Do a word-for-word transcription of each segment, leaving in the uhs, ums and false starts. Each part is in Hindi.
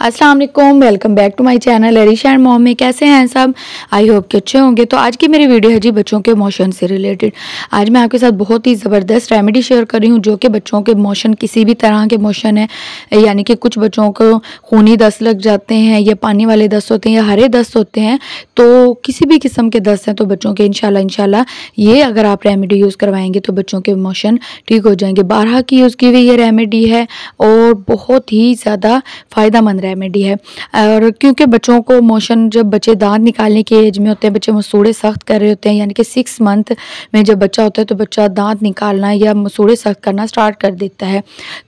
अस्सलाम वालेकुम, welcome back to my channel Arish and mom में। कैसे हैं सब? आई होप कि अच्छे होंगे। तो आज की मेरी वीडियो है जी बच्चों के मोशन से रिलेटेड। आज मैं आपके साथ बहुत ही ज़बरदस्त रेमेडी शेयर कर रही हूँ जो कि बच्चों के मोशन, किसी भी तरह के मोशन है, यानी कि कुछ बच्चों को खूनी दस्त लग जाते हैं या पानी वाले दस्त होते हैं या हरे दस्त होते हैं, तो किसी भी किस्म के दस्त हैं तो बच्चों के इंशाल्लाह इंशाल्लाह ये अगर आप रेमेडी यूज़ करवाएंगे तो बच्चों के मोशन ठीक हो जाएंगे। बारह की यूज़ की हुई ये रेमेडी है और बहुत ही ज़्यादा फ़ायदेमंद रेमेडी है। और क्योंकि बच्चों को मोशन, जब बच्चे दांत निकालने की एज में होते हैं, बच्चे मसूड़े सख्त कर रहे होते हैं, यानी कि सिक्स मंथ में जब बच्चा होता है तो बच्चा दांत निकालना या मसूड़े सख्त करना स्टार्ट कर देता है,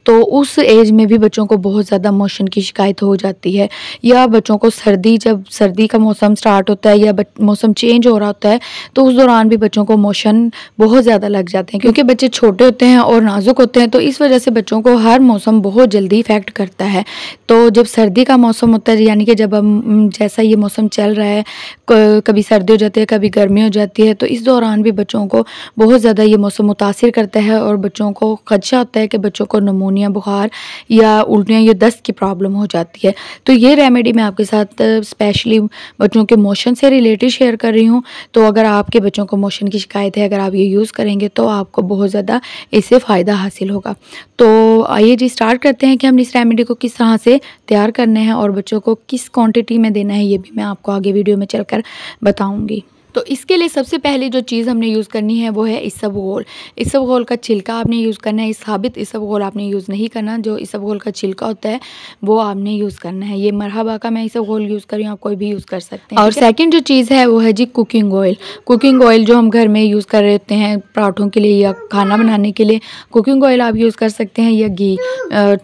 तो उस एज में भी बच्चों को बहुत ज़्यादा मोशन की शिकायत हो जाती है। या बच्चों को सर्दी, जब सर्दी का मौसम स्टार्ट होता है या मौसम चेंज हो रहा होता है तो उस दौरान भी बच्चों को मोशन बहुत ज़्यादा लग जाते हैं, क्योंकि बच्चे छोटे होते हैं और नाजुक होते हैं, तो इस वजह से बच्चों को हर मौसम बहुत जल्दी इफेक्ट करता है। तो जब सर्दी का मौसम होता है, यानी कि जब हम, जैसा ये मौसम चल रहा है, कभी सर्दी हो जाती है कभी गर्मी हो जाती है, तो इस दौरान भी बच्चों को बहुत ज़्यादा ये मौसम मुतासिर करता है और बच्चों को खदशा होता है कि बच्चों को नमूनिया, बुखार या उल्टियाँ या दस्त की प्रॉब्लम हो जाती है। तो ये रेमेडी मैं आपके साथ स्पेशली बच्चों के मोशन से रिलेटेड शेयर कर रही हूँ। तो अगर आपके बच्चों को मोशन की शिकायत है, अगर आप ये यूज़ करेंगे तो आपको बहुत ज़्यादा इससे फ़ायदा हासिल होगा। तो आइए जी स्टार्ट करते हैं कि हम इस रेमेडी को किस तरह से तैयार करने हैं और बच्चों को किस क्वांटिटी में देना है, ये भी मैं आपको आगे वीडियो में चलकर बताऊंगी। तो इसके लिए सबसे पहले जो चीज़ हमने यूज़ करनी है वो है इसबगोल। इसबगोल का छिलका आपने यूज़ करना है, साबित इसबगोल आपने यूज़ नहीं करना, जो इसबगोल का छिलका होता है वो आपने यूज़ करना है। ये मरहबा का मैं इसबगोल यूज़ कर रही हूँ, आप कोई भी यूज़ कर सकते हैं। और सेकेंड जो चीज़ है वो है जी कुकिंग ऑयल। कुकिंग ऑयल जो हम घर में यूज़ कर रहे होते हैं पराठों के लिए या खाना बनाने के लिए, कुकिंग ऑयल आप यूज़ कर सकते हैं, या घी।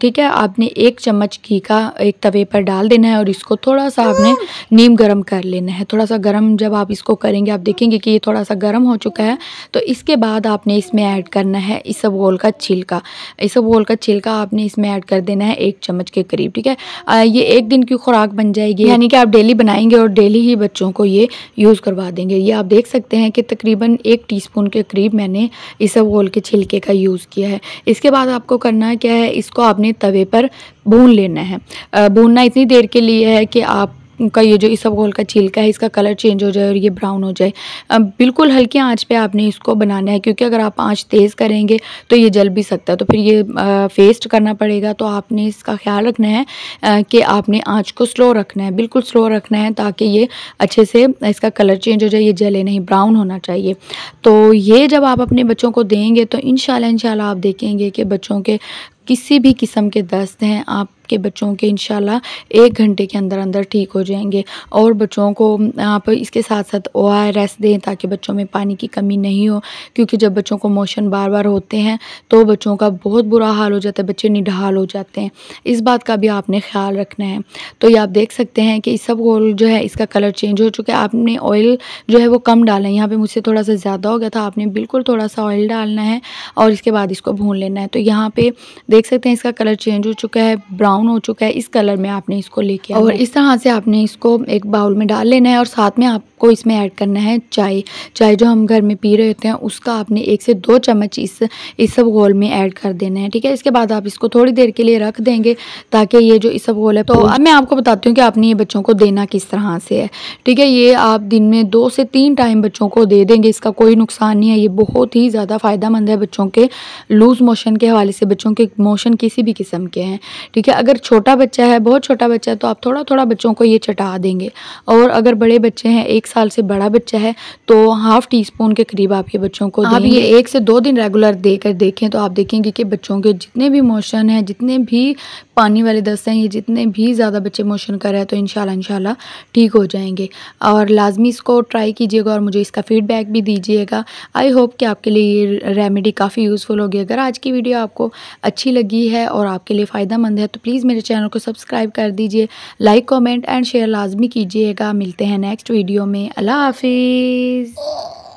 ठीक है, आपने एक चम्मच घी का एक तवे पर डाल देना है और इसको थोड़ा सा आपने नीम गर्म कर लेना है। थोड़ा सा गर्म जब आप इसको आप देखेंगे कि ये थोड़ा सा गर्म हो चुका है, तो इसके बाद आपने इसमें ऐड करना है इसबगोल का छिलका। इसबगोल का छिलका आपने इसमें ऐड कर देना है एक चम्मच के करीब। ठीक है, आ, ये एक दिन की खुराक बन जाएगी, यानी कि आप डेली बनाएंगे और डेली ही बच्चों को ये यूज़ करवा देंगे। ये आप देख सकते हैं कि तकरीबन एक टीस्पून के करीब मैंने इसबगोल के छिलके का यूज़ किया है। इसके बाद आपको करना क्या है, इसको आपने तवे पर भून लेना है। भूनना इतनी देर के लिए है कि आप उनका ये जो इसबगोल का छिलका है इसका कलर चेंज हो जाए और ये ब्राउन हो जाए। अब बिल्कुल हल्की आंच पे आपने इसको बनाना है, क्योंकि अगर आप आंच तेज़ करेंगे तो ये जल भी सकता है, तो फिर ये फेस्ट करना पड़ेगा। तो आपने इसका ख्याल रखना है कि आपने आंच को स्लो रखना है, बिल्कुल स्लो रखना है, ताकि ये अच्छे से इसका कलर चेंज हो जाए, ये जले नहीं, ब्राउन होना चाहिए। तो ये जब आप अपने बच्चों को देंगे तो इंशाल्लाह इंशाल्लाह आप देखेंगे कि बच्चों के किसी भी किस्म के दस्त हैं आप के बच्चों के इंशाल्लाह एक घंटे के अंदर अंदर ठीक हो जाएंगे। और बच्चों को आप इसके साथ साथ ओ आर एस दें ताकि बच्चों में पानी की कमी नहीं हो, क्योंकि जब बच्चों को मोशन बार बार होते हैं तो बच्चों का बहुत बुरा हाल हो जाता है, बच्चे निढाल हो जाते हैं। इस बात का भी आपने ख्याल रखना है। तो ये आप देख सकते हैं कि इसबगोल जो है इसका कलर चेंज हो चुका है। आपने ऑयल जो है वो कम डाला है, यहाँ पर मुझसे थोड़ा सा ज़्यादा हो गया था, आपने बिल्कुल थोड़ा सा ऑयल डालना है और इसके बाद इसको भून लेना है। तो यहाँ पर देख सकते हैं इसका कलर चेंज हो चुका है, ब्राउन हो चुका है, इस कलर में आपने इसको लेके और इस तरह से आपने इसको एक बाउल में डाल लेना है। और साथ में आपको इसमें ऐड करना है चाय। चाय जो हम घर में पी रहे होते हैं उसका आपने एक से दो चम्मच इस इसबगोल में ऐड कर देना है। ठीक है, इसके बाद आप इसको थोड़ी देर के लिए रख देंगे ताकि ये जो इसबगोल है, तो अब मैं आपको बताती हूँ कि आपने ये बच्चों को देना किस तरह से है। ठीक है, ये आप दिन में दो से तीन टाइम बच्चों को दे देंगे, इसका कोई नुकसान नहीं है। ये बहुत ही ज़्यादा फ़ायदेमंद है बच्चों के लूज़ मोशन के हवाले से, बच्चों के मोशन किसी भी किस्म के हैं। ठीक है, अगर छोटा बच्चा है, बहुत छोटा बच्चा है, तो आप थोड़ा थोड़ा बच्चों को ये चटा देंगे। और अगर बड़े बच्चे हैं, एक साल से बड़ा बच्चा है, तो हाफ़ टी स्पून के करीब आप ये बच्चों को देंगे। आप ये एक से दो दिन रेगुलर देकर देखें तो आप देखेंगे कि बच्चों के जितने भी मोशन हैं, जितने भी पानी वाले दस्त हैं, ये जितने भी ज़्यादा बच्चे मोशन कर रहे हैं तो इंशाल्लाह इंशाल्लाह ठीक हो जाएंगे। और लाजमी इसको ट्राई कीजिएगा और मुझे इसका फीडबैक भी दीजिएगा। आई होप कि आपके लिए ये रेमेडी काफ़ी यूज़फुल होगी। अगर आज की वीडियो आपको अच्छी लगी है और आपके लिए फ़ायदेमंद है तो प्लीज़ मेरे चैनल को सब्सक्राइब कर दीजिए, लाइक कमेंट एंड शेयर लाजमी कीजिएगा। मिलते हैं नेक्स्ट वीडियो में। अल्लाह हाफिज़।